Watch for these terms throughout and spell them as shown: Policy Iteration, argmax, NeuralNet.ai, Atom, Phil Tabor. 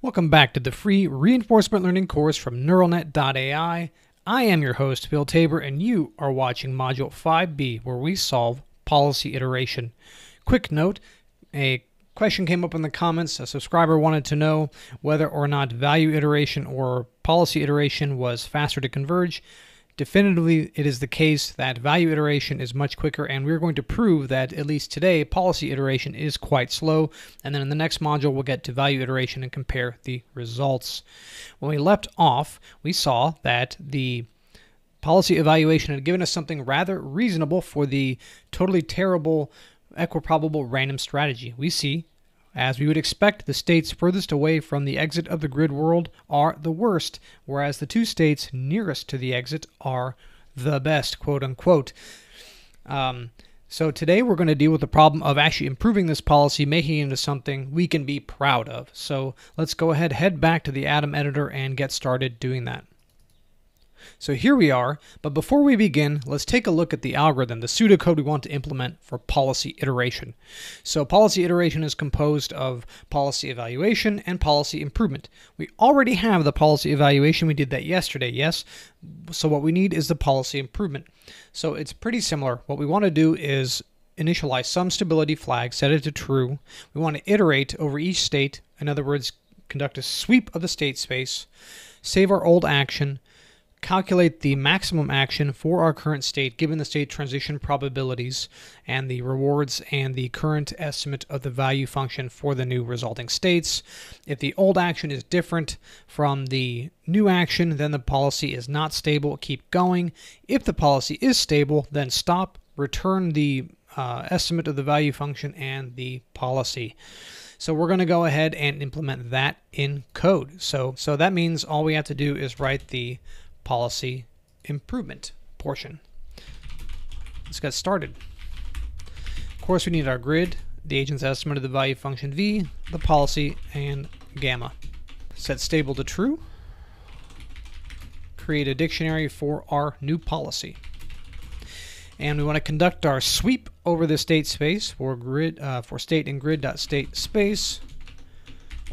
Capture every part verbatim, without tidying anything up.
Welcome back to the free reinforcement learning course from neural net dot A I. I am your host, Phil Tabor, and you are watching Module five B, where we solve policy iteration. Quick note, a question came up in the comments. A subscriber wanted to know whether or not value iteration or policy iteration was faster to converge. Definitively, it is the case that value iteration is much quicker, and we're going to prove that, at least today, policy iteration is quite slow, and then in the next module we'll get to value iteration and compare the results. When we left off, we saw that the policy evaluation had given us something rather reasonable for the totally terrible equiprobable random strategy. We see, as we would expect, the states furthest away from the exit of the grid world are the worst, whereas the two states nearest to the exit are the best, quote unquote. Um, so today we're going to deal with the problem of actually improving this policy, making it into something we can be proud of. So let's go ahead, head back to the Atom editor and get started doing that. So here we are, but before we begin, let's take a look at the algorithm, the pseudocode we want to implement for policy iteration. So policy iteration is composed of policy evaluation and policy improvement. We already have the policy evaluation, we did that yesterday, yes? So what we need is the policy improvement. So it's pretty similar. What we want to do is initialize some stability flag, set it to true. We want to iterate over each state, in other words, conduct a sweep of the state space, save our old action, calculate the maximum action for our current state given the state transition probabilities and the rewards and the current estimate of the value function for the new resulting states. If the old action is different from the new action, then the policy is not stable. Keep going. If the policy is stable, then stop, return the uh, estimate of the value function and the policy. So we're going to go ahead and implement that in code. So, so that means all we have to do is write the policy improvement portion. Let's get started. Of course, we need our grid, the agent's estimate of the value function v, the policy, and gamma. Set stable to true. Create a dictionary for our new policy. And we want to conduct our sweep over the state space for grid uh, for state and grid dot state space.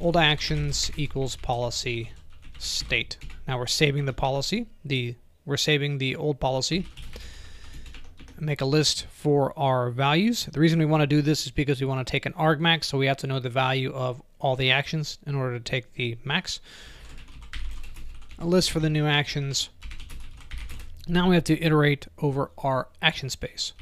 Old actions equals policy state. Now we're saving the policy, the we're saving the old policy. Make a list for our values. The reason we want to do this is because we want to take an argmax, so we have to know the value of all the actions in order to take the max. A list for the new actions. Now we have to iterate over our action space.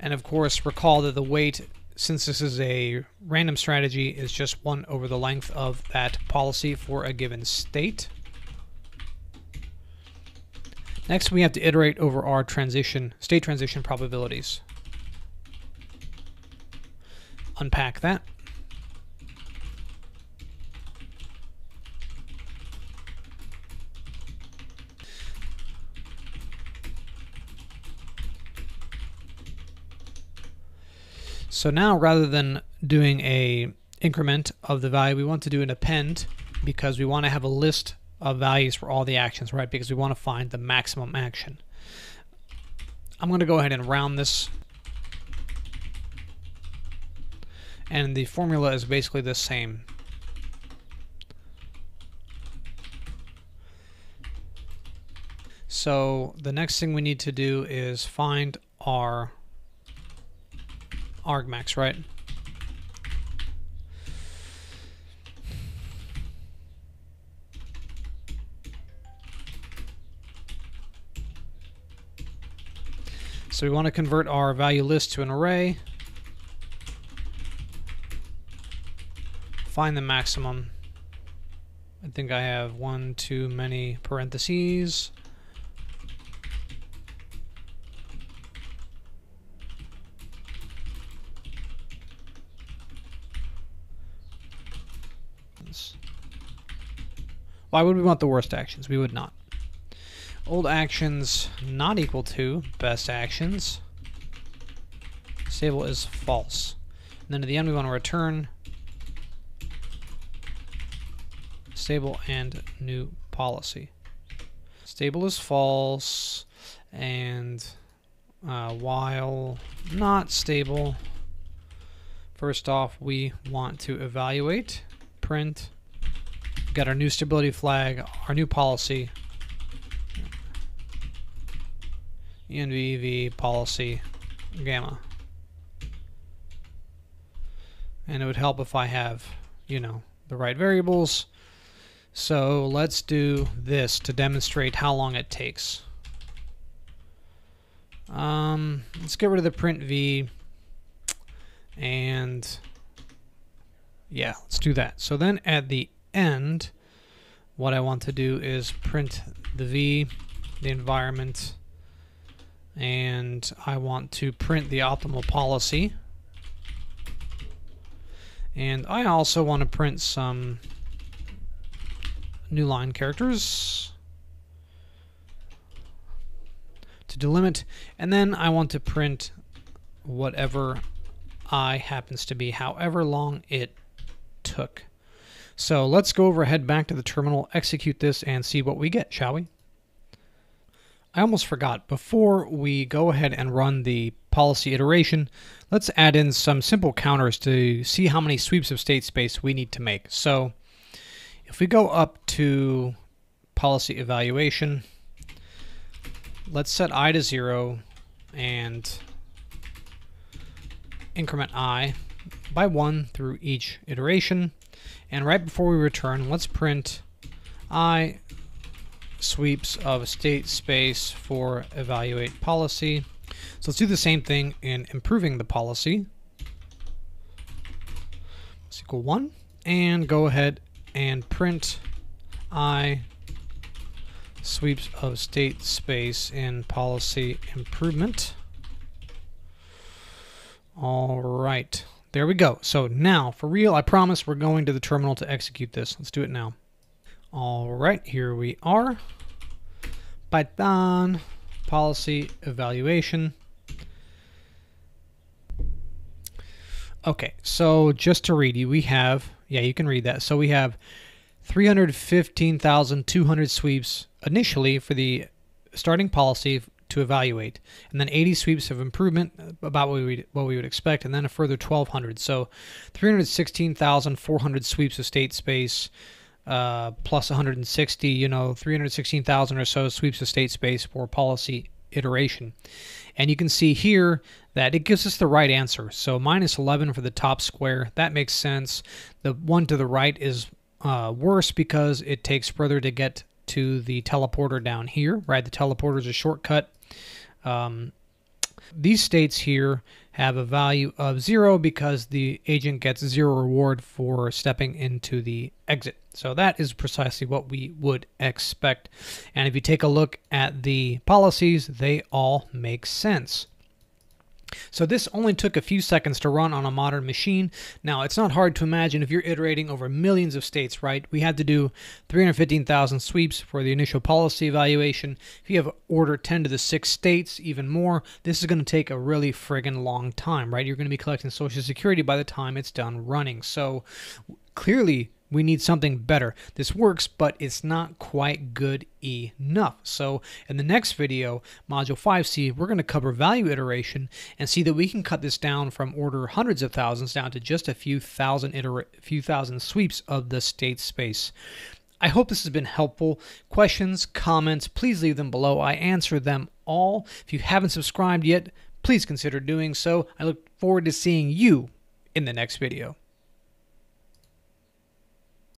And of course, recall that the weight, since this is a random strategy, is just one over the length of that policy for a given state. Next, we have to iterate over our transition, state transition probabilities. Unpack that. So now, rather than doing a increment of the value, we want to do an append, because we want to have a list of values for all the actions, right? Because we want to find the maximum action. I'm going to go ahead and round this. And the formula is basically the same. So the next thing we need to do is find our argmax, right? So we want to convert our value list to an array, find the maximum. I think I have one too many parentheses. Why would we want the worst actions? We would not. Old actions not equal to best actions. Stable is false. And then at the end we want to return stable and new policy. Stable is false, and uh, while not stable, First off, we want to evaluate, print, we've got our new stability flag, our new policy, E N V E V policy gamma. And it would help if I have, you know, the right variables. So let's do this to demonstrate how long it takes. Um, let's get rid of the print v, and yeah, let's do that. So then at the end, what I want to do is print the v, the environment, and I want to print the optimal policy. And I also want to print some new line characters to delimit, and then I want to print whatever I happens to be, however long it took. So let's go over, head back to the terminal, execute this, and see what we get, shall we? I almost forgot, before we go ahead and run the policy iteration, let's add in some simple counters to see how many sweeps of state space we need to make. So if we go up to policy evaluation, let's set I to zero and increment I by one through each iteration. And right before we return, let's print I sweeps of state space for evaluate policy. So let's do the same thing in improving the policy. Let's equal one, and go ahead and print I sweeps of state space in policy improvement. All right, there we go. So now, for real, I promise we're going to the terminal to execute this. Let's do it now. All right, here we are. Python policy evaluation. Okay, so just to read you, we have, yeah, you can read that. So we have three hundred fifteen thousand two hundred sweeps initially for the starting policy to evaluate, and then eighty sweeps of improvement, about what we what we would expect, and then a further twelve hundred. So three hundred sixteen thousand four hundred sweeps of state space, uh, plus one hundred sixty, you know, three hundred sixteen thousand or so sweeps of state space for policy iteration. And you can see here that it gives us the right answer. So minus eleven for the top square, that makes sense. The one to the right is uh, worse because it takes further to get to the teleporter down here, right? The teleporter is a shortcut. Um, these states here have a value of zero because the agent gets zero reward for stepping into the exit. So that is precisely what we would expect. And if you take a look at the policies, they all make sense. So this only took a few seconds to run on a modern machine. Now, it's not hard to imagine if you're iterating over millions of states, right? We had to do three hundred fifteen thousand sweeps for the initial policy evaluation. If you have order ten to the six states, even more, this is going to take a really friggin' long time, right? You're going to be collecting Social Security by the time it's done running. So clearly, we need something better. This works, but it's not quite good enough. So in the next video, Module five C, we're going to cover value iteration and see that we can cut this down from order hundreds of thousands down to just a few thousand iter- few thousand sweeps of the state space. I hope this has been helpful. Questions, comments, please leave them below. I answer them all. If you haven't subscribed yet, please consider doing so. I look forward to seeing you in the next video.